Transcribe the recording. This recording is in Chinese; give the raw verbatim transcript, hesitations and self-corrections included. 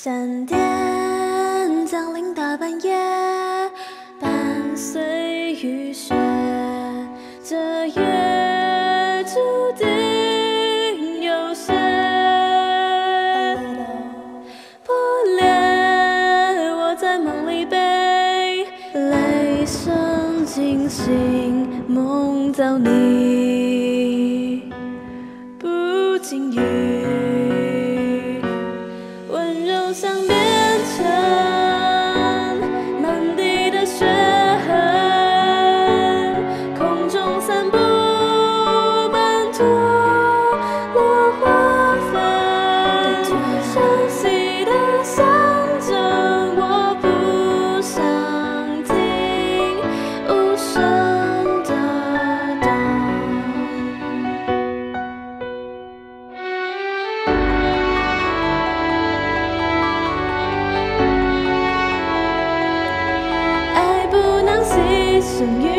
闪电降临大半夜，伴随雨雪，这夜注定有些破裂。我在梦里被雷声惊醒，梦到你，不经意。 像变成满地的血痕，空中散步斑秃落花粉，熟悉的象征，我不想听无声的等。 生于。